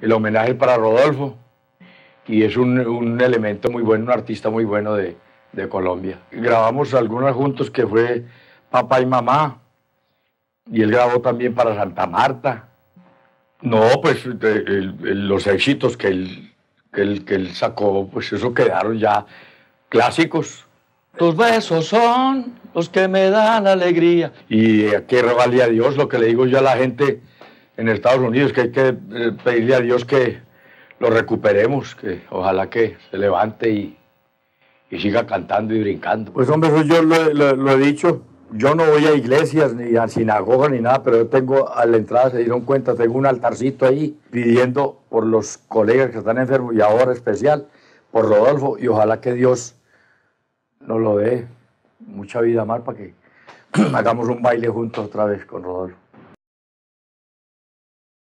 El homenaje para Rodolfo, y es un elemento muy bueno, un artista muy bueno de Colombia. Grabamos algunos juntos que fue Papá y Mamá, y él grabó también para Santa Marta. No, pues los éxitos que él sacó, pues eso quedaron ya clásicos. Tus besos son los que me dan alegría. Y que valía a Dios lo que le digo yo a la gente en Estados Unidos, que hay que pedirle a Dios que lo recuperemos, que ojalá que se levante y siga cantando y brincando. Pues hombre, eso yo lo he dicho. Yo no voy a iglesias, ni a sinagogas, ni nada, pero yo tengo a la entrada, se dieron cuenta, tengo un altarcito ahí pidiendo por los colegas que están enfermos y ahora especial por Rodolfo, y ojalá que Dios nos lo dé mucha vida más para que hagamos un baile juntos otra vez con Rodolfo.